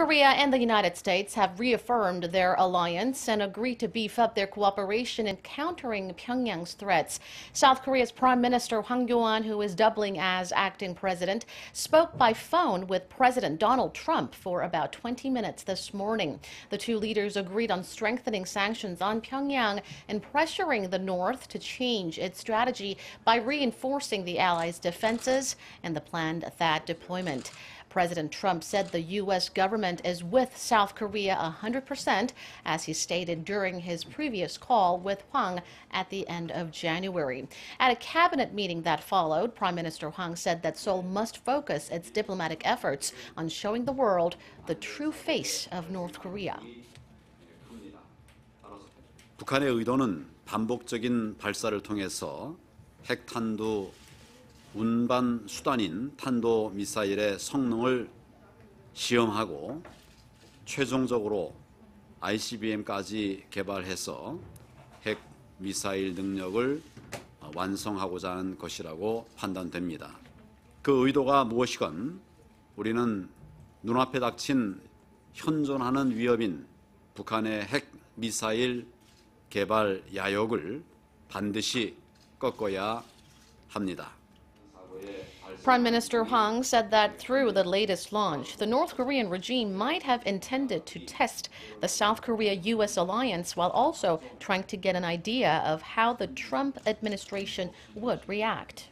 Korea and the United States have reaffirmed their alliance and agreed to beef up their cooperation in countering Pyongyang's threats. South Korea's Prime Minister Hwang Kyo-ahn, who is doubling as acting president, spoke by phone with President Donald Trump for about 20 minutes this morning. The two leaders agreed on strengthening sanctions on Pyongyang and pressuring the North to change its strategy by reinforcing the allies' defenses and the planned THAAD deployment. President Trump said the U.S. government is with South Korea 100%, as he stated during his previous call with Hwang at the end of January. At a cabinet meeting that followed, Prime Minister Hwang said that Seoul must focus its diplomatic efforts on showing the world the true face of North Korea. 북한의 의도는 반복적인 발사를 통해서 핵탄두 운반 수단인 탄도 미사일의 성능을 시험하고 최종적으로 ICBM까지 개발해서 핵 미사일 능력을 완성하고자 하는 것이라고 판단됩니다. 그 의도가 무엇이건 우리는 눈앞에 닥친 현존하는 위협인 북한의 핵 미사일 개발 야욕을 반드시 꺾어야 합니다. Prime Minister Hwang said that through the latest launch, the North Korean regime might have intended to test the South Korea-U.S. alliance while also trying to get an idea of how the Trump administration would react.